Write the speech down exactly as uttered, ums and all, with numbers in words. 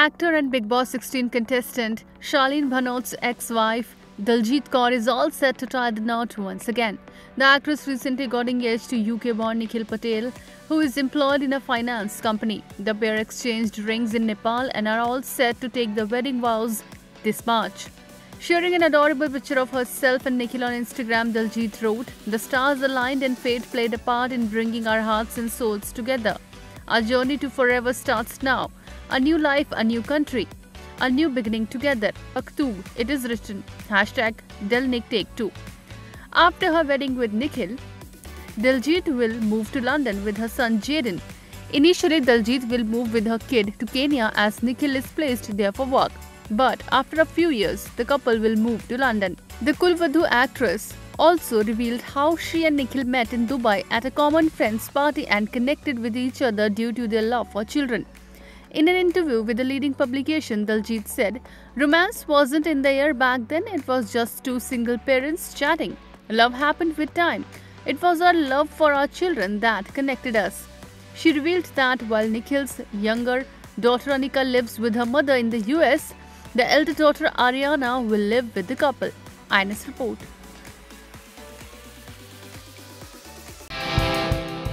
Actor and Bigg Boss sixteen contestant Shaleen Bhanot's ex-wife Dalljiet Kaur is all set to tie the knot once again. The actress recently got engaged to U K-born Nikhil Patel, who is employed in a finance company. The pair exchanged rings in Nepal and are all set to take the wedding vows this March. Sharing an adorable picture of herself and Nikhil on Instagram, Dalljiet wrote, "The stars aligned and fate played a part in bringing our hearts and souls together. Our journey to forever starts now. A new life, a new country. A new beginning together. Aktub, it is written. Hashtag Delnik Take Two." After her wedding with Nikhil, Dalljiet will move to London with her son Jaden. Initially, Dalljiet will move with her kid to Kenya as Nikhil is placed there for work. But after a few years, the couple will move to London. The Kulvadu actress also revealed how she and Nikhil met in Dubai at a common friend's party and connected with each other due to their love for children. In an interview with a leading publication, Dalljiet said, "Romance wasn't in the air back then, it was just two single parents chatting. Love happened with time. It was our love for our children that connected us." She revealed that while Nikhil's younger daughter Anika lives with her mother in the U S, the elder daughter Ariana will live with the couple. I A N S report.